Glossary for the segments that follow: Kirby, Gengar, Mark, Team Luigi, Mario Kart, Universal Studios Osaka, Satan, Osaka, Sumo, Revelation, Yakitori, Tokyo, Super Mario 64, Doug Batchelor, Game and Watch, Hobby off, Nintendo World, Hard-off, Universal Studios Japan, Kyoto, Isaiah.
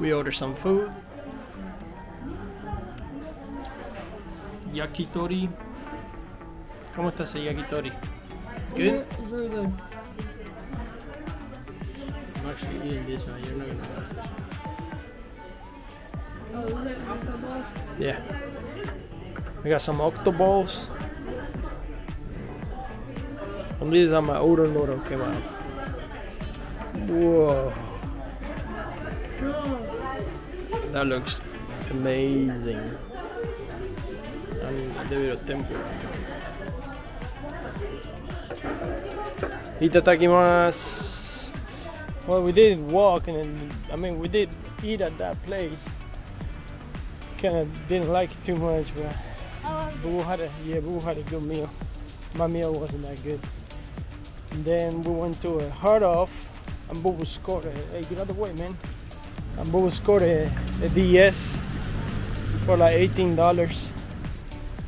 We order some food. Yakitori. ¿Cómo está ese yakitori? Good? It's really good. I'm actually eating this one, you're not gonna like it. Oh, you got octoballs? Yeah. We got some octoballs. And these are my Oronoro kebab. Whoa. That looks amazing. And a little tempura. Itadakimasu. Well, we did walk and I mean we did eat at that place. Kinda didn't like it too much, but Boo had a good meal. My meal wasn't that good. And then we went to a Hard-off and Boo scored a, hey, get out of the way, man. And Boo scored a DS for like $18.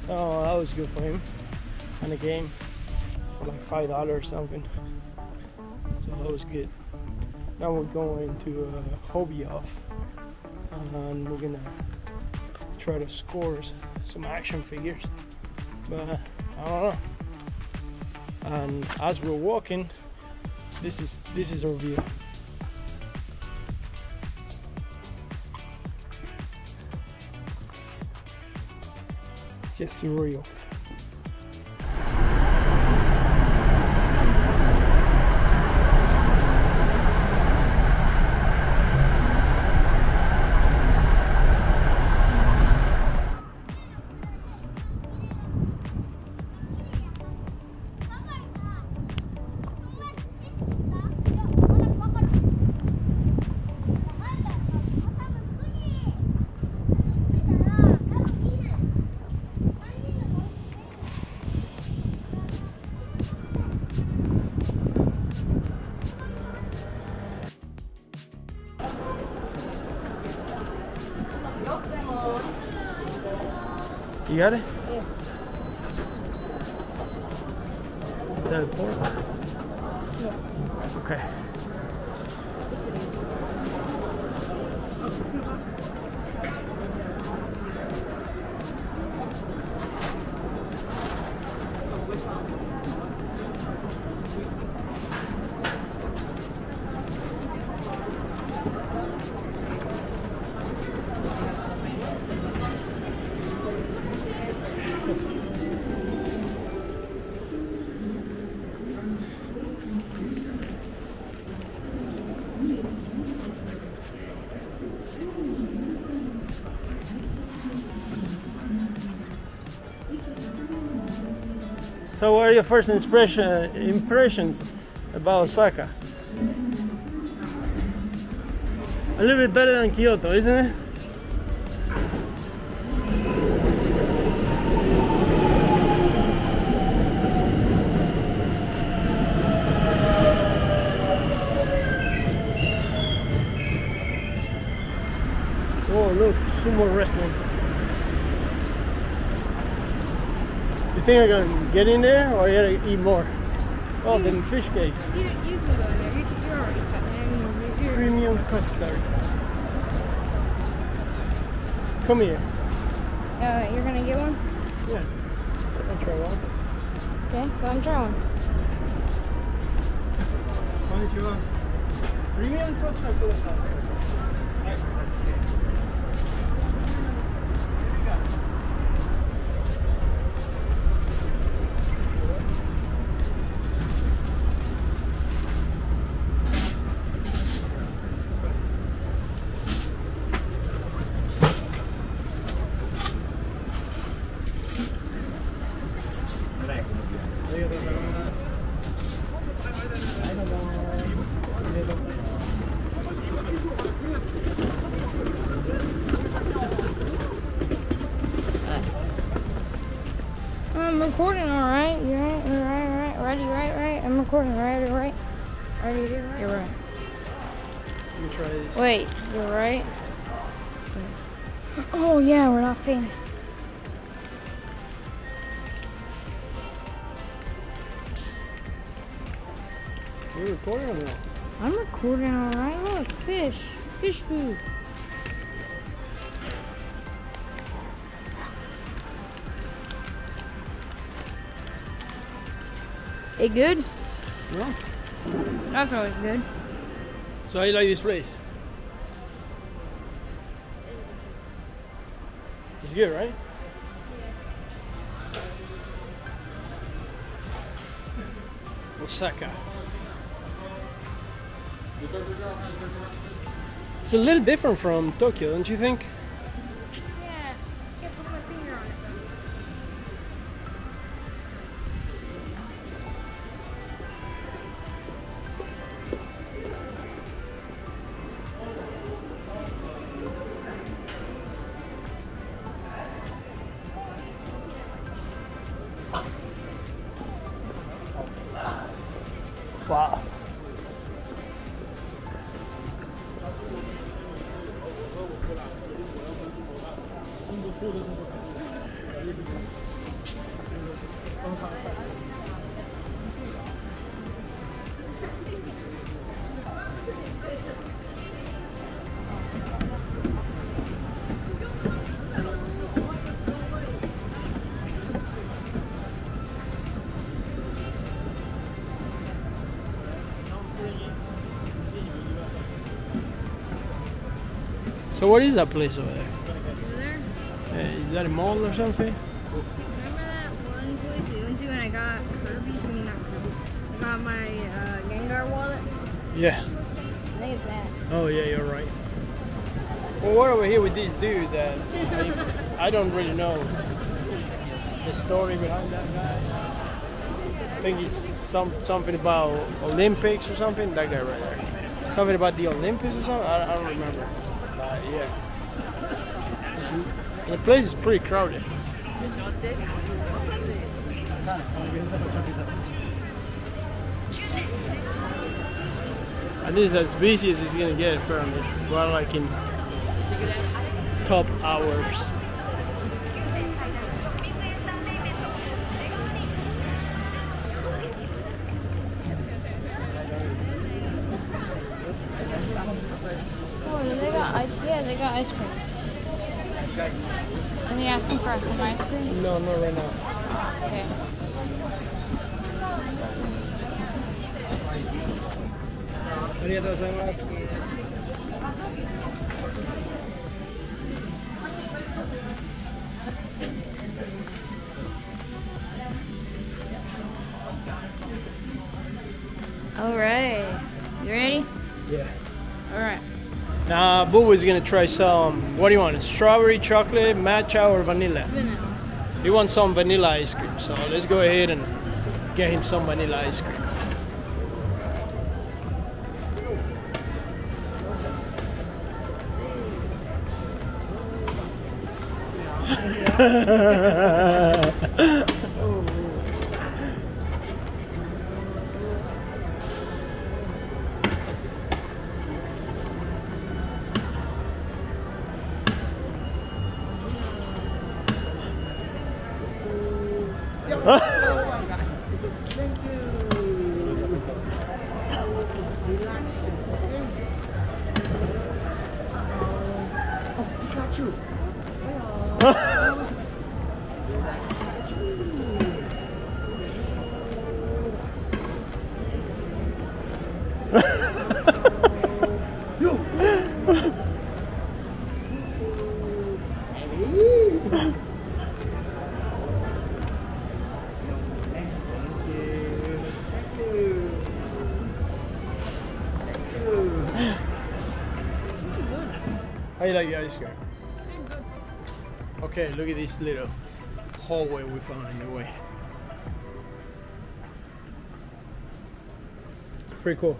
So that was good for him. And a game for like $5 or something. So that was good. Now we're going to Hobby Off and we're gonna try to score some action figures, but I don't know. And as we're walking, this is our view. Just surreal. You got it? Yeah. Is that a pork? Yeah. Okay. So what are your first impressions about Osaka? A little bit better than Kyoto, isn't it? Oh look, sumo wrestling. You think I'm gonna get in there or you gotta eat more? Oh, then fish cakes. You can go there, you're already cut there. Premium custard. Come here. You're gonna get one? Yeah. I'll try one. Okay, go and try one. Konnichiwa. Premium custard for the recording, all right. You're right. You're right. Ready, right. I'm recording. Right. Ready, right. You're right. Let me try this. Wait. You're right. Oh yeah, we're not finished. You're recording or not? I'm recording, all right. Look, fish food. It good? Yeah. That's always good. So I like this place. It's good, right? Yeah. Osaka. It's a little different from Tokyo, don't you think? Yeah, I can't put my finger on it. Wow. So what is that place over there? Is that a mall or something? Remember that one place we went to and I got Kirby? I mean, not Kirby. I got my Gengar wallet? Yeah. I think it's that. Oh yeah, you're right. Well, we're over here with this dude that I don't really know the story behind that guy. I think it's something about Olympics or something. That guy right there. Something about the Olympics or something? I don't remember. Yeah. The place is pretty crowded. At least as busy as it's gonna get apparently. Well, like in top hours. Ice cream. Are they asking for some ice cream? No, not right now. Okay. All right. You ready? Yeah. All right. Now, Boo is gonna try some. What do you want? Strawberry, chocolate, matcha, or vanilla? Vanilla. He wants some vanilla ice cream, so let's go ahead and get him some vanilla ice cream. How you like the ice cream? Okay, look at this little hallway we found in the way. Pretty cool.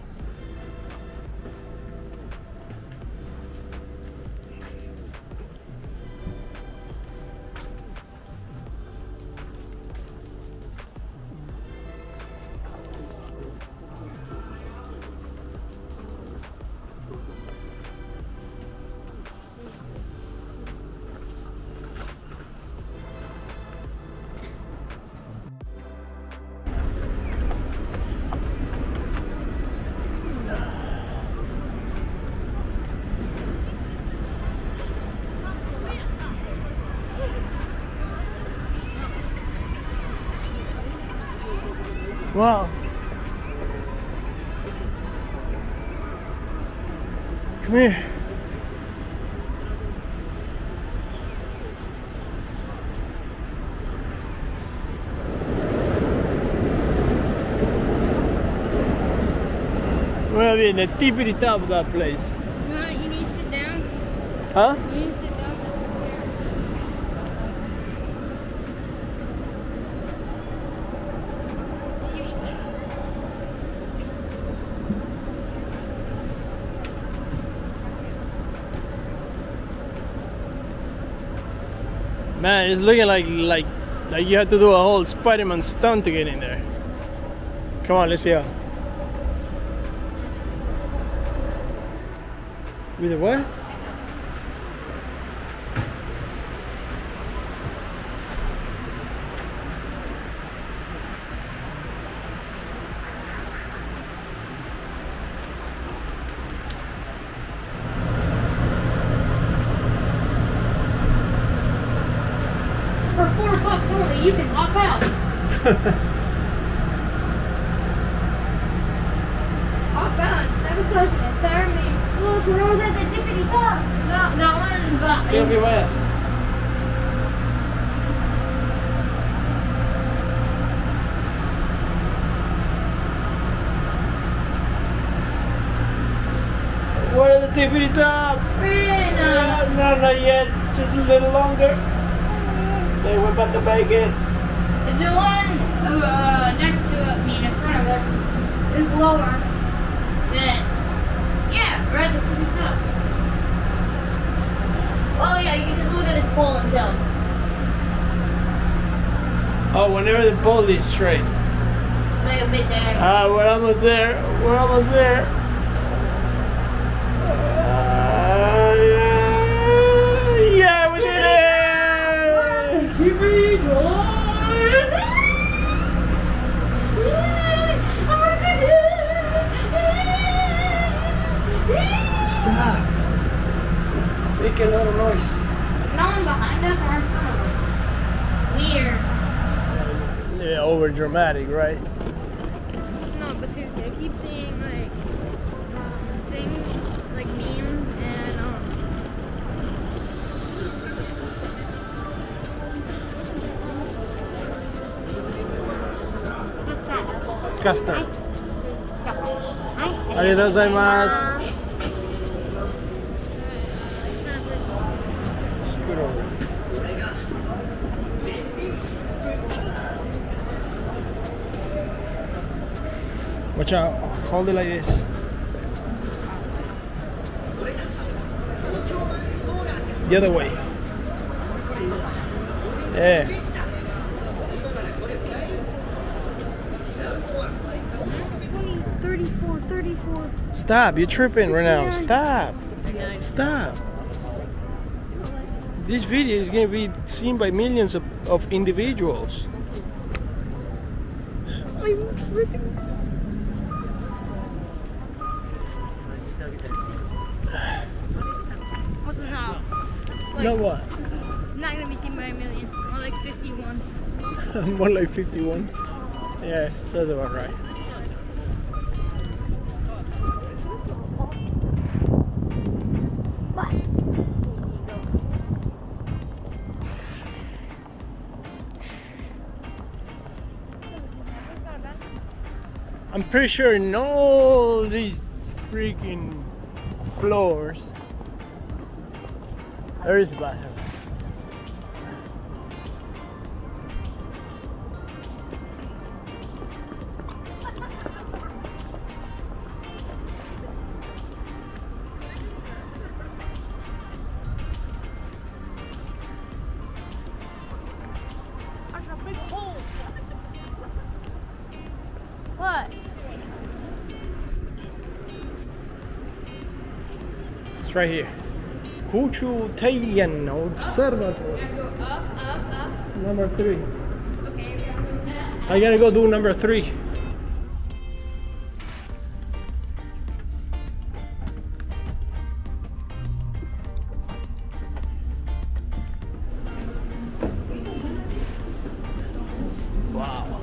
Wow. Come here. We're in the tippity top of that place. No, you need to sit down. Huh? You need to sit down. Man, it's looking like you have to do a whole Spider-Man stunt to get in there. Come on, let's see how. With the what? You can hop out. Hop out and step close to the entire main. Look, we're almost at the tippity top. No, not one, but. It'll be west. We're at the tippity top. Not yet, just a little longer. They were about to make it. The one next to me, in front of us, is lower than. Yeah, we're at the tippy top. Oh yeah, you can just look at this pole and tell. Oh, whenever the pole is straight. It's like a bit there. Ah, we're almost there. We're almost there. Yeah, we did it. Kirby, John! I'm gonna do it! Stop! Make a lot of noise. No one behind us or in front of us. Weird. Yeah, over dramatic, right? No, but seriously, I keep seeing like things, like memes and Custom. Arigatou gozaimasu. Scoot over. Watch out. Hold it like this. The other way. Yeah. Stop, you're tripping right now. Stop. Stop. This video is going to be seen by millions of individuals. I'm tripping. What's enough? Like, no what? I'm not going to be seen by millions. More like 51. More like 51? Yeah, sounds about right. I'm pretty sure in all these freaking floors there is a bathroom. Right here. Kuchu Taiyan Observatory. Up. Number 3. Okay, we gotta go up. I gotta go do number 3. Wow.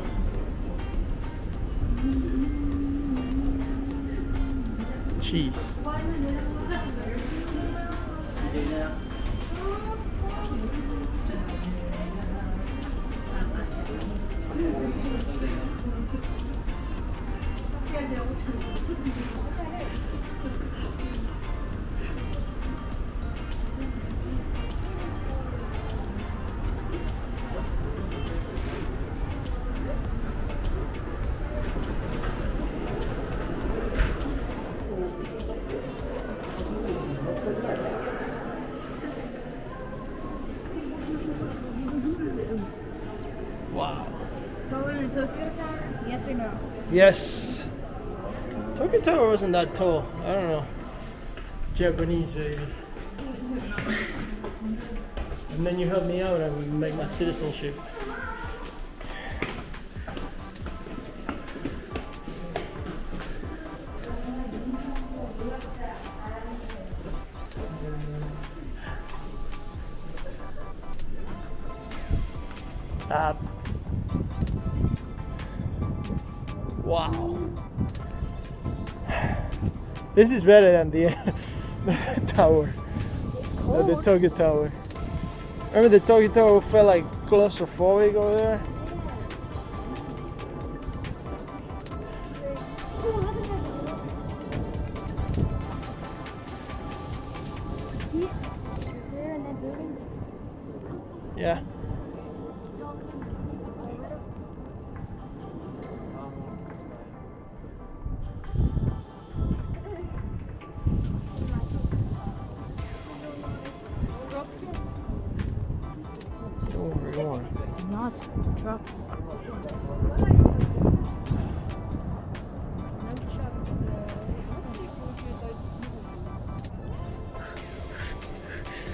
cheese. Yes. Tokyo Tower wasn't that tall. I don't know. Japanese, baby. And then you help me out and make my citizenship. Stop. Wow, this is better than the tower, the Tokyo Tower. Remember the Tokyo Tower felt like claustrophobic over there? Yeah.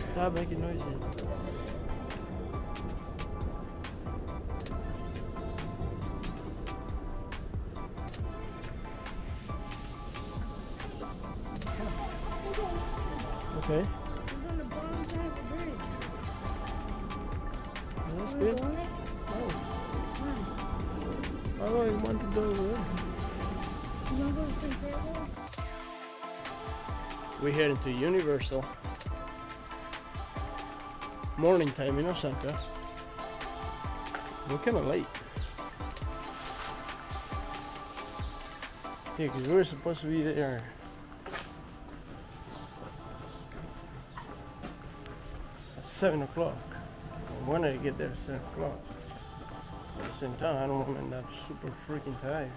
Stop making noises. Okay. That's good. Oh, I want to go away. We're heading to Universal. Morning time in Osaka. We're kind of late. Yeah, because we were supposed to be there. At 7 o'clock. I wanted to get there at 7 o'clock. At the same time, I don't want to end up super freaking tired.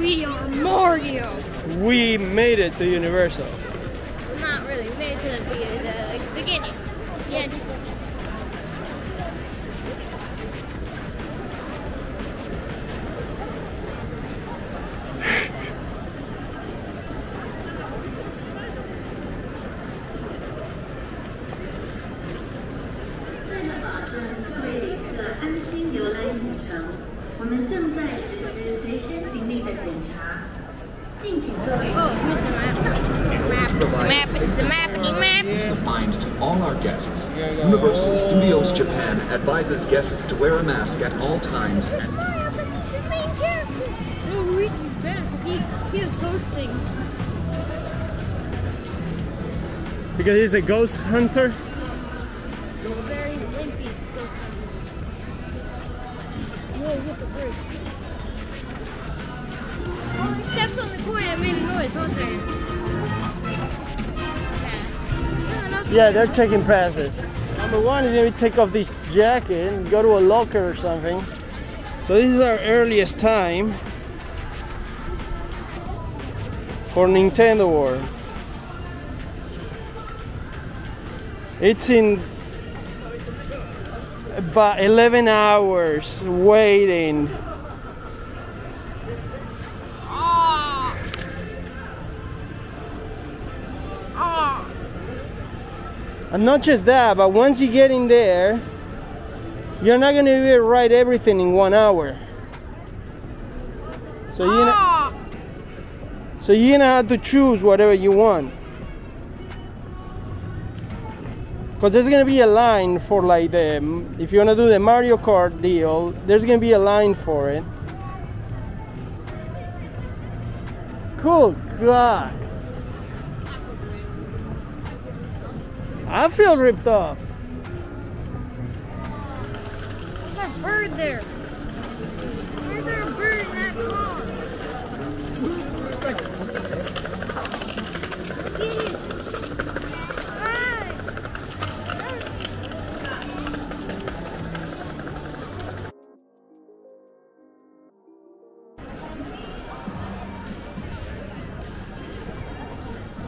We are Mario! We made it to Universal. Well, not really. We made it to the beginning. Yeah. Universal Studios Japan advises guests to wear a mask at all times. And Mario, because he's the main character. No, Luigi's better because he has ghost things. Because he's a ghost hunter? Very wimpy ghost hunter. Whoa, look, a bird. Oh, he stepped on the corner and made a noise, wasn't there? Yeah, they're taking passes. Number one is we take off this jacket and go to a locker or something. So this is our earliest time for Nintendo World. It's in But 11 hours waiting. And not just that, but once you get in there, you're not going to be able to ride everything in 1 hour. So you know, have to choose whatever you want. Because there's going to be a line for like the, if you want to do the Mario Kart deal, there's going to be a line for it. Cool, God. I feel ripped off. There's a bird there. Why is there a bird in that car? It's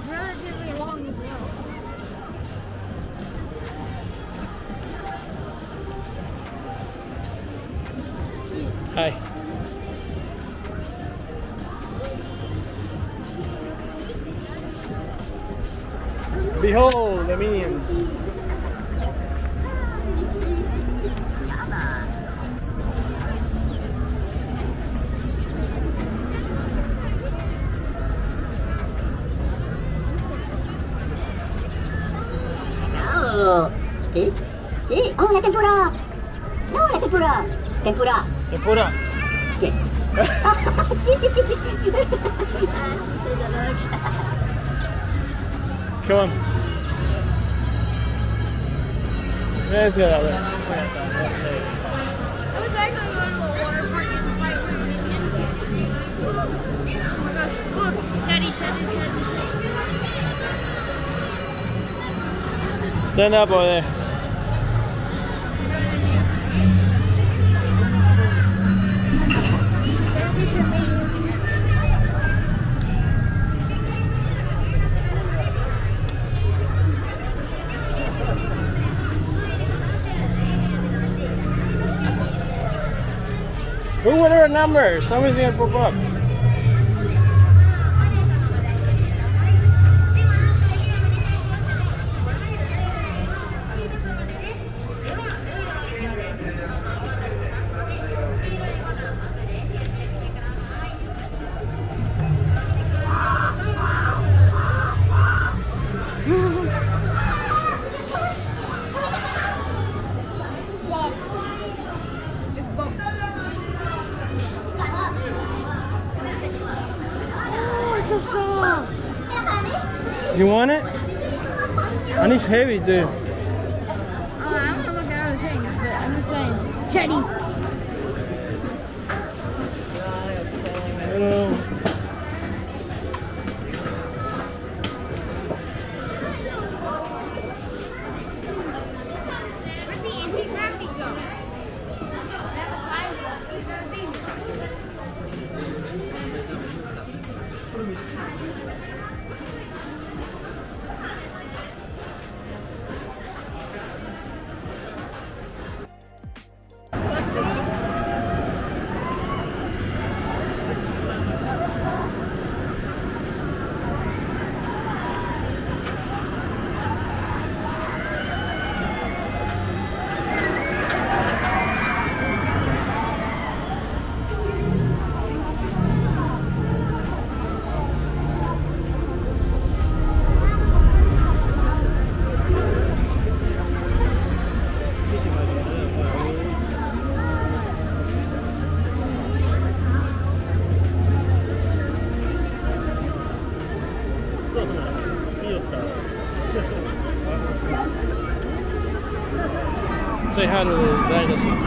relatively long as well. Hi. Behold the minions. Oh, la tempura. No, la tempura. Tempura. Tempura. Okay. Come on. Let's go that way. I was actually going to a water park in Hawaii where we can. Oh my gosh, look. Teddy. Stand up over there. Who would her number? Somebody's gonna pop up. You want it? And it's heavy too. I'm gonna look at other things, but I'm just saying. Teddy. Where's the anti-gravity go? That sidewalk. Say hi to the dinosaur.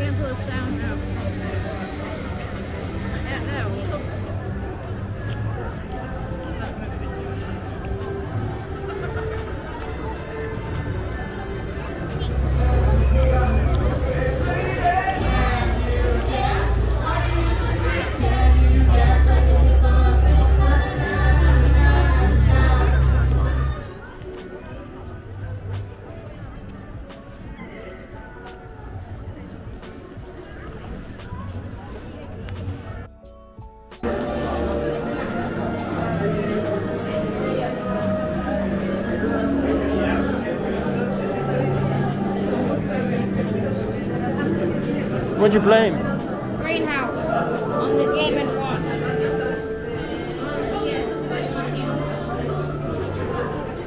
Example of sound now. What'd you blame? Greenhouse on the Game and Watch.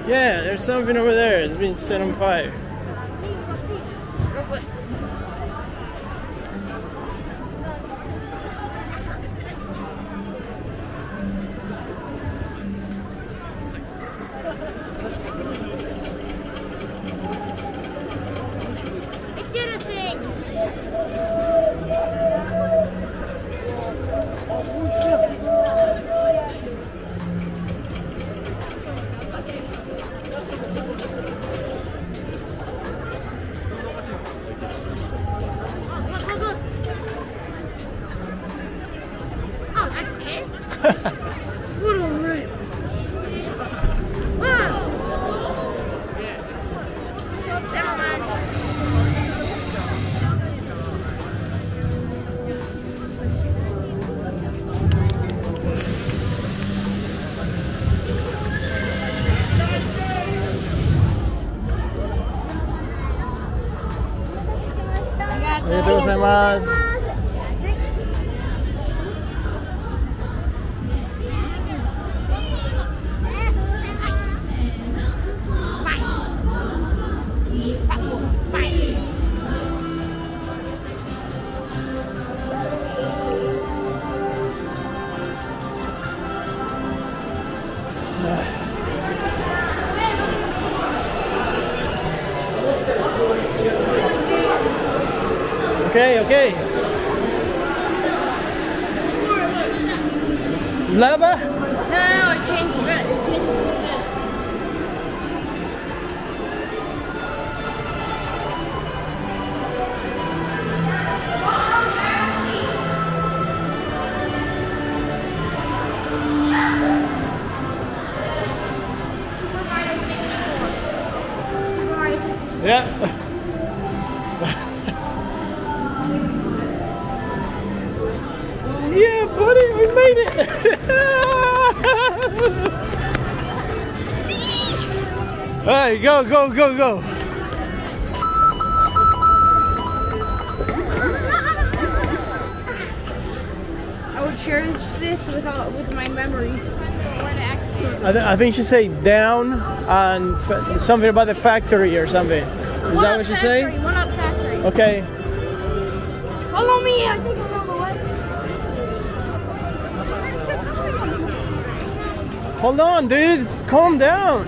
Yeah, there's something over there. It's being set on fire. Okay, okay. Lava? No, no, it changed red. It changed this. Super Mario 64. Super Mario 64. Yeah. All right, go, go, go, go. I would cherish this with my memories. I think she said down and something about the factory or something. Is that what she said? One up factory. Okay. Follow me. I think I'm on the way. Hold on, dude. Calm down.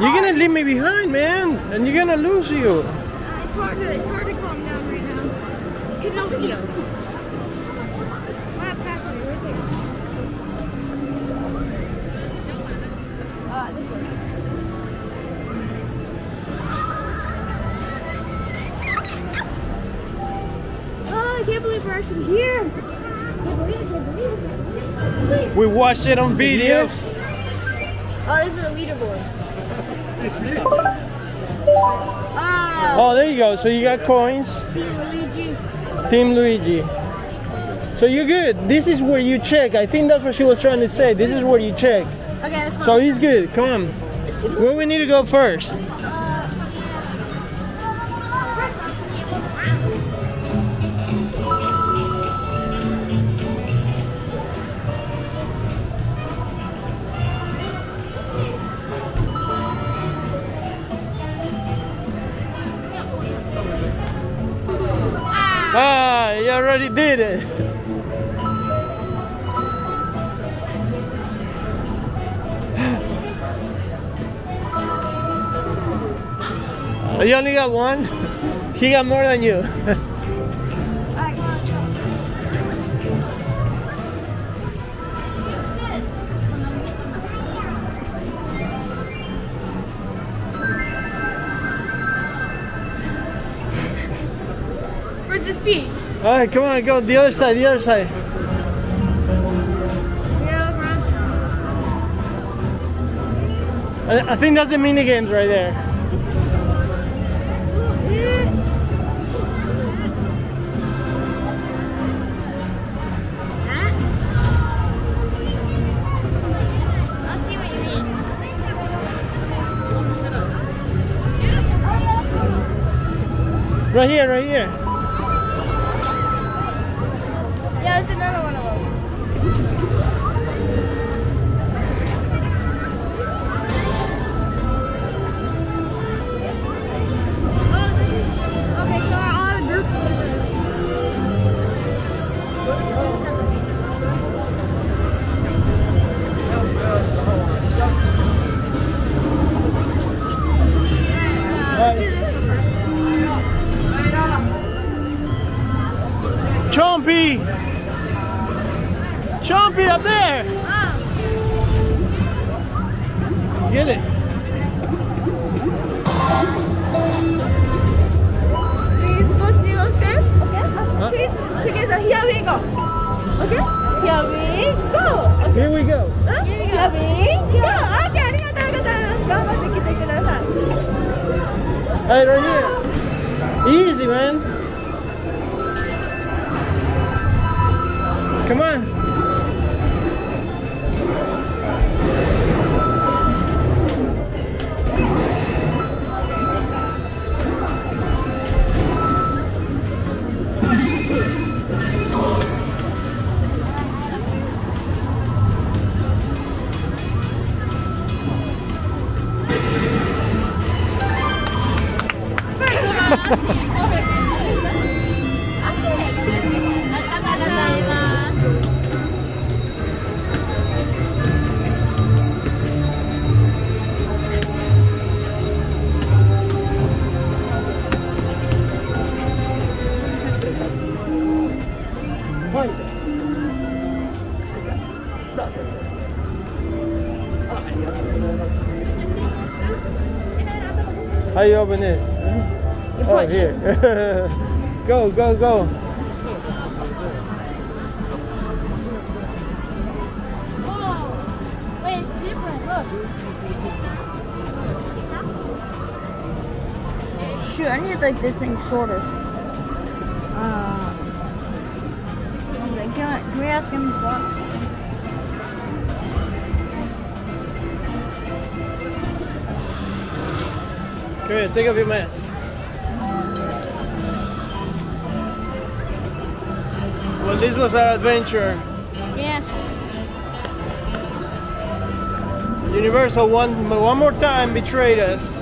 You're gonna leave me behind, man, and you're gonna lose you. It's hard to calm down right now. Cause no video. What happened factory? Where this one. Oh, I can't believe we're actually here. I can't believe. We watched it on videos. Oh, this is a leaderboard. Oh, there you go. So you got coins. Team Luigi. Team Luigi. So you're good. This is where you check. I think that's what she was trying to say. This is where you check. Okay, that's fine. So he's good. Come on. Where we need to go first? Already did it. You only got one. He got more than you. is this beach? Alright, come on, go the other side, the other side. I think that's the mini games right there. Right here, right here. Yeah, there's another one of them. Okay, so all the groups. Chompy! Chompy up there! Oh. Get it! Please put you on step, okay? Huh? Please, together, here we go! Okay? Here we go! Okay. Here we go! Huh? Here we go! Okay, arigatou! Hey, right here! Easy, man! Come on. How you open this? Hmm? Oh, here. Go, go, go. Whoa. Wait, it's different. Look. Shoot, I need like this thing shorter. Can we ask him to swap? Come here, take off your mask. Well, this was our adventure. Yeah. Universal one more time betrayed us.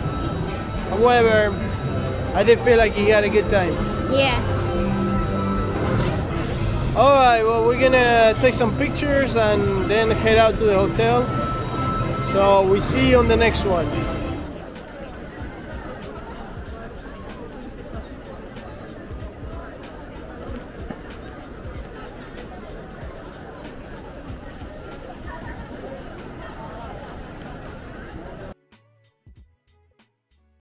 However, I did feel like he had a good time. Yeah. Alright, well, we're gonna take some pictures and then head out to the hotel. So we see you on the next one.